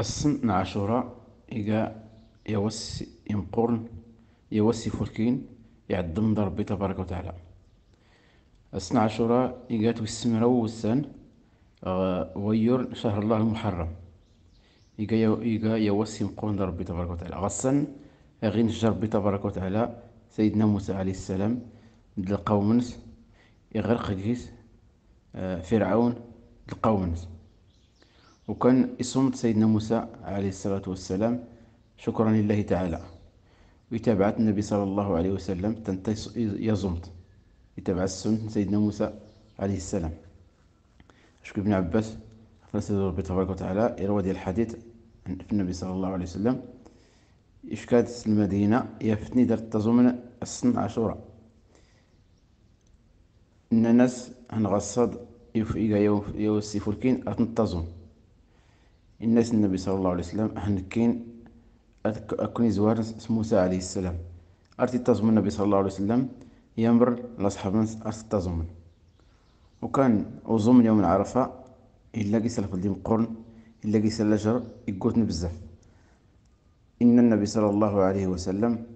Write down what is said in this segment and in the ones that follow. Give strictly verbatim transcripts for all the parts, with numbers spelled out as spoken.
السن عشرة إجا يوسي يمقرن يوسي فلكين يعدم ربي تبارك وتعالى. السن عشرة إجات والسمرو والسن وير شهر الله المحرم إجا إجا يوسي يمقرن ربي تبارك وتعالى. غصن غين ربي تبارك وتعالى سيدنا موسى عليه السلام دلقاومنس يغرق جيس فرعون دلقاومنس، وكان يصمت سيدنا موسى عليه الصلاة والسلام شكرا لله تعالى، ويتابعت النبي صلى الله عليه وسلم تنتي يصمت يتابع السنة سيدنا موسى عليه السلام. شكر ابن عباس رضي الله تبارك وتعالى يروى ديال الحديث في النبي صلى الله عليه وسلم إشكاد المدينة يفتني درت تزومن السن عشرة إن الناس هنغصد يفقى يوسي فلكين أتنتظم الناس النبي صلى الله عليه وسلم هنكين أكون زوار موسى عليه السلام أرتي تزمن النبي صلى الله عليه وسلم يمر لأصحاب الناس أرتي تزمن. وكان أزمن يوم عرفة إلا قيسل فلديم قرن إلا قيسل لجر يقوتن بزاف. إن النبي صلى الله عليه وسلم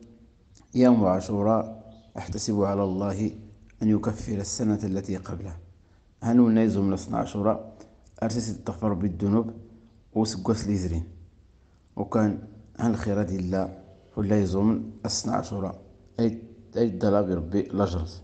يوم عاشوراء أحتسب على الله أن يكفر السنة التي قبلها، هنو نيزم لصنع عاشوراء أرسس التغفر بالذنوب وسقوس ليزرين، وكان هالخير ديال الله ولا يزوم الصنع عاشوراء أي أي دلا بربي لجرس.